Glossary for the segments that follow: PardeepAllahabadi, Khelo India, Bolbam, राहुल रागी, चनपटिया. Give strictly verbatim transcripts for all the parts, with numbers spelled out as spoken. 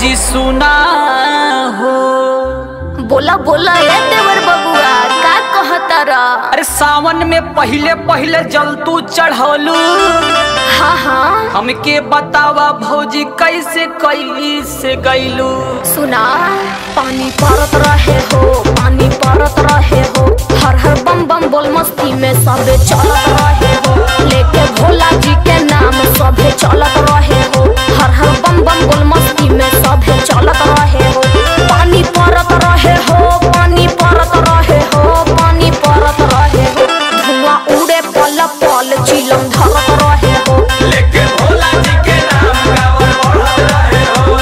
जी सुना हो। बोला बोला ए देवर बबुआ का कहता रा। अरे सावन में पहले पहले जल तू चढ़ालू। हाँ हाँ हमके बतावा भौजी कैसे कैसे गईलू। सुना पानी पड़त रहे हो पानी पड़त रहे हो हर हर बम बम बोल मस्ती में सबे चलत रहे हो। लेके भोला जी के नाम सबे चलत रहे हो हर हर बम बम बोल मस्ती में सबे चलत रहे हो। पानी पड़त रहे हो पानी पड़त रहे हो पानी पड़त रहे हो धुआं उड़े पल पल चिलम धरत रहे। लेके भोला जी के नाम गावल बढ़त रहे हो।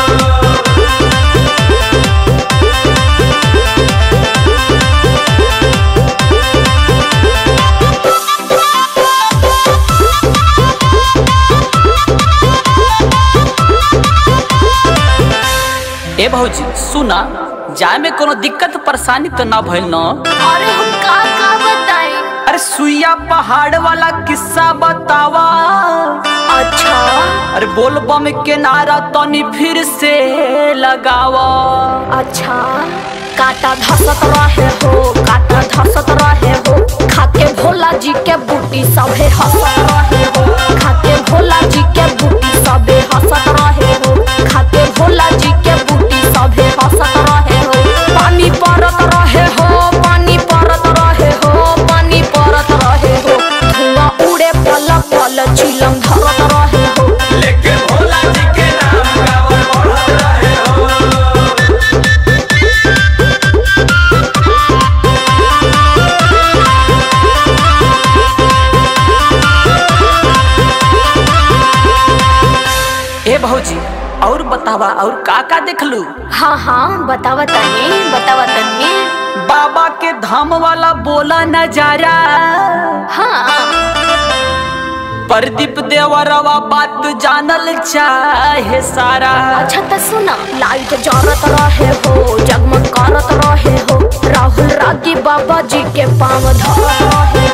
ए भौजी सुना जाए में कोनो दिक्कत परेशानी तो ना भइल न। अरे हम का का बताई। अरे सुइया पहाड़ वाला किस्सा बतावा। अच्छा अरे बोलबम के नारा तनी फिर से लगावा। अच्छा काटा धसत रहे हो काटा धसत रहे हो खाके भोला जी के बूटी सबे हंसत रहे हो। खाके भोला जी के बूटी सबे हंसत रहे हो। खाके भोला जी के बूटी सबे हंसत रहे हो। पानी पड़त रहे हो पानी पड़त रहे हो पानी पड़त रहे हो धुआं उड़े पल पल चिलम धरत। भौजी और बतावा और काका देखलू। हाँ हाँ बतावा तनी बतावा तनी। बाबा के धाम वाला बोला नजारा। हाँ प्रदीप देवरवा बात जानल चाहे सारा। अच्छा तो सुना लाइट जरत रहे हो जगमग करत रहे हो राहुल रागी बाबा जी के पाँव धरत रहे